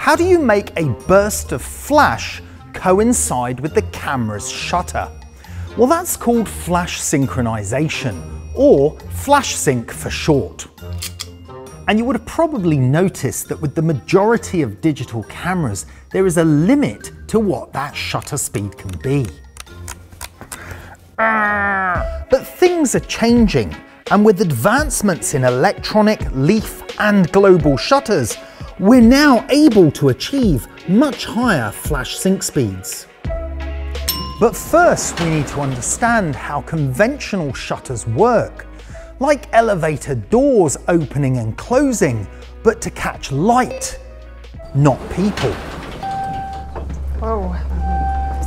How do you make a burst of flash coincide with the camera's shutter? Well, that's called flash synchronization, or flash sync for short. And you would have probably noticed that with the majority of digital cameras, there is a limit to what that shutter speed can be. But things are changing, and with advancements in electronic, leaf, and global shutters, we're now able to achieve much higher flash sync speeds. But first, we need to understand how conventional shutters work, like elevator doors opening and closing, but to catch light, not people. Oh.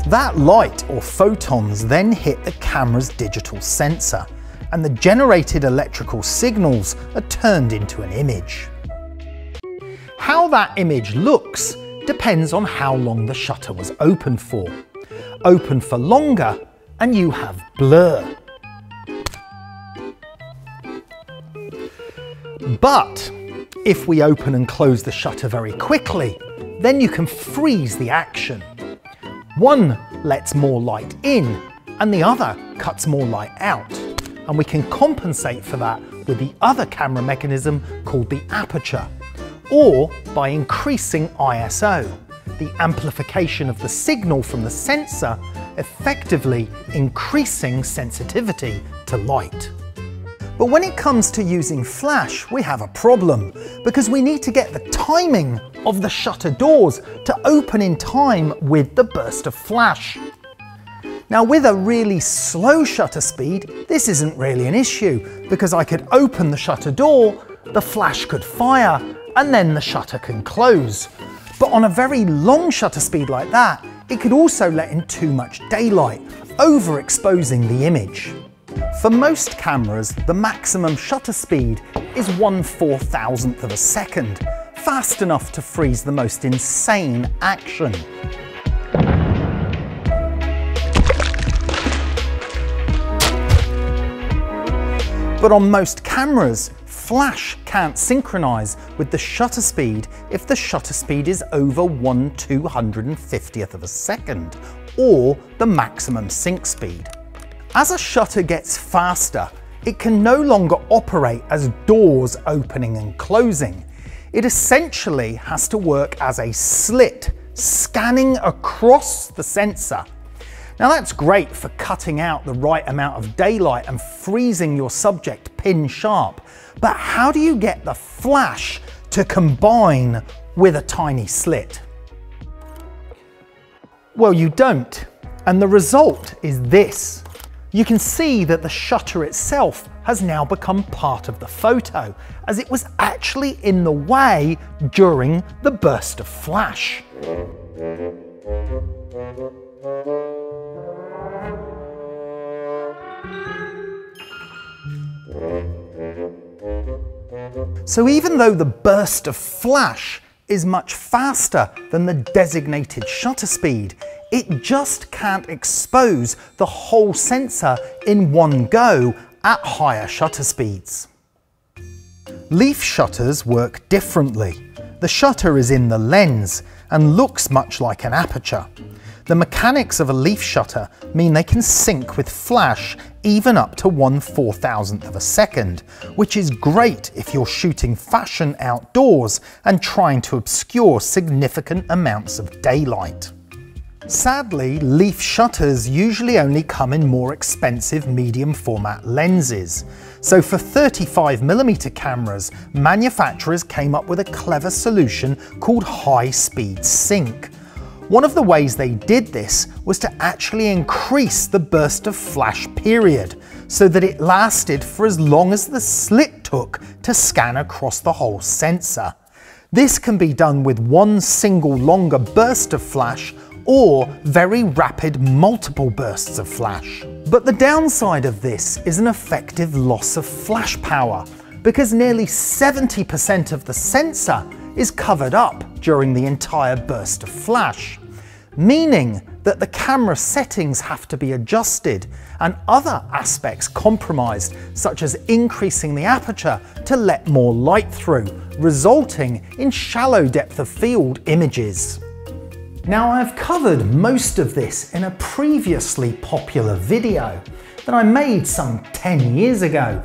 That light, or photons, then hit the camera's digital sensor, and the generated electrical signals are turned into an image. How that image looks depends on how long the shutter was open for. Open for longer, and you have blur. But if we open and close the shutter very quickly, then you can freeze the action. One lets more light in, and the other cuts more light out. And we can compensate for that with the other camera mechanism called the aperture, or by increasing ISO. The amplification of the signal from the sensor, effectively increasing sensitivity to light. But when it comes to using flash, we have a problem, because we need to get the timing of the shutter doors to open in time with the burst of flash. Now, with a really slow shutter speed, this isn't really an issue, because I could open the shutter door, the flash could fire, and then the shutter can close. But on a very long shutter speed like that, it could also let in too much daylight, overexposing the image. For most cameras, the maximum shutter speed is 1/4000th of a second, fast enough to freeze the most insane action. But on most cameras, flash can't synchronize with the shutter speed if the shutter speed is over 1/250th of a second, or the maximum sync speed. As a shutter gets faster, it can no longer operate as doors opening and closing. It essentially has to work as a slit, scanning across the sensor. Now that's great for cutting out the right amount of daylight and freezing your subject pin sharp, but how do you get the flash to combine with a tiny slit? Well, you don't, and the result is this. You can see that the shutter itself has now become part of the photo, as it was actually in the way during the burst of flash. So even though the burst of flash is much faster than the designated shutter speed, it just can't expose the whole sensor in one go at higher shutter speeds. Leaf shutters work differently. The shutter is in the lens and looks much like an aperture. The mechanics of a leaf shutter mean they can sync with flash even up to 1/4000th of a second, which is great if you're shooting fashion outdoors and trying to obscure significant amounts of daylight. Sadly, leaf shutters usually only come in more expensive medium format lenses. So for 35mm cameras, manufacturers came up with a clever solution called high-speed sync. One of the ways they did this was to actually increase the burst of flash period, so that it lasted for as long as the slit took to scan across the whole sensor. This can be done with one single longer burst of flash, or very rapid multiple bursts of flash. But the downside of this is an effective loss of flash power, because nearly 70% of the sensor is covered up during the entire burst of flash, meaning that the camera settings have to be adjusted and other aspects compromised, such as increasing the aperture to let more light through, resulting in shallow depth of field images. Now, I've covered most of this in a previously popular video that I made some 10 years ago,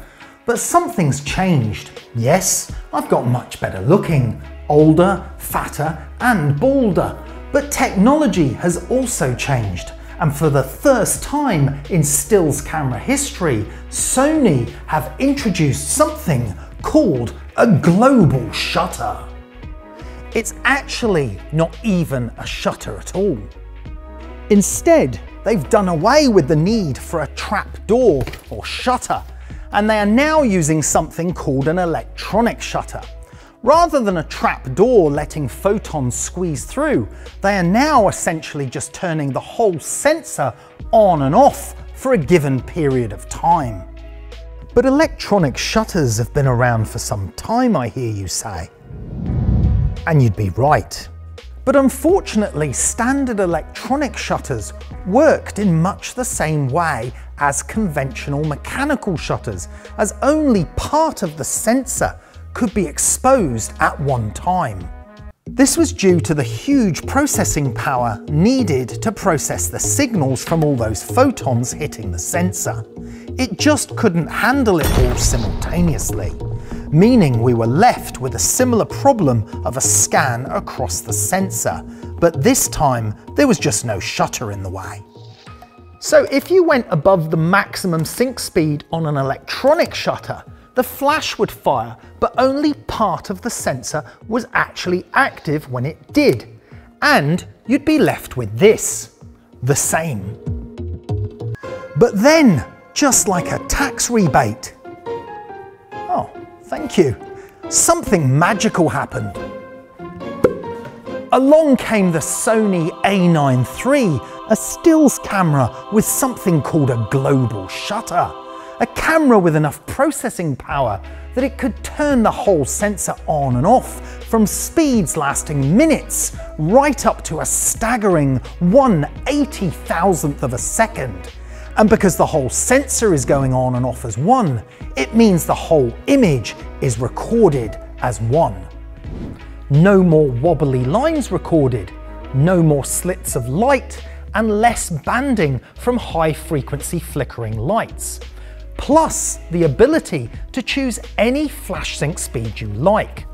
but something's changed. Yes, I've got much better looking, older, fatter and balder, but technology has also changed, and for the first time in stills camera history, Sony have introduced something called a global shutter. It's actually not even a shutter at all. Instead, they've done away with the need for a trap door or shutter, and they are now using something called an electronic shutter. Rather than a trap door letting photons squeeze through, they are now essentially just turning the whole sensor on and off for a given period of time. But electronic shutters have been around for some time, I hear you say. And you'd be right. But unfortunately, standard electronic shutters worked in much the same way as conventional mechanical shutters, as only part of the sensor could be exposed at one time. This was due to the huge processing power needed to process the signals from all those photons hitting the sensor. It just couldn't handle it all simultaneously, meaning we were left with a similar problem of a scan across the sensor, but this time there was just no shutter in the way. So if you went above the maximum sync speed on an electronic shutter, the flash would fire, but only part of the sensor was actually active when it did, and you'd be left with this, the same. But then, just like a tax rebate, oh, thank you, something magical happened. Along came the Sony A9 III, a stills camera with something called a global shutter. A camera with enough processing power that it could turn the whole sensor on and off from speeds lasting minutes right up to a staggering 1/80,000th of a second. And because the whole sensor is going on and off as one, it means the whole image is recorded as one. No more wobbly lines recorded, no more slits of light, and less banding from high-frequency flickering lights. Plus the ability to choose any flash sync speed you like.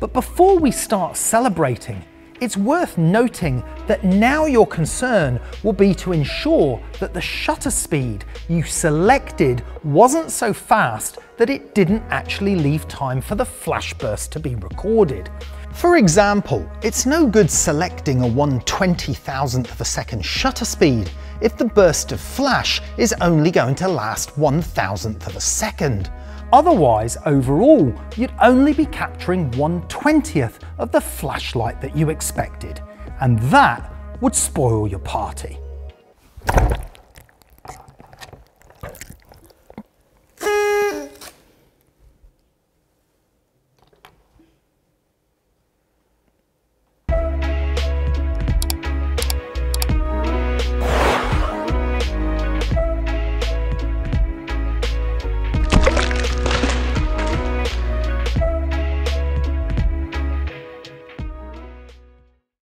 But before we start celebrating, it's worth noting that now your concern will be to ensure that the shutter speed you selected wasn't so fast that it didn't actually leave time for the flash burst to be recorded. For example, it's no good selecting a 1/20,000th of a second shutter speed if the burst of flash is only going to last 1,000th of a second. Otherwise, overall, you'd only be capturing 1/20th of the flashlight that you expected, and that would spoil your party.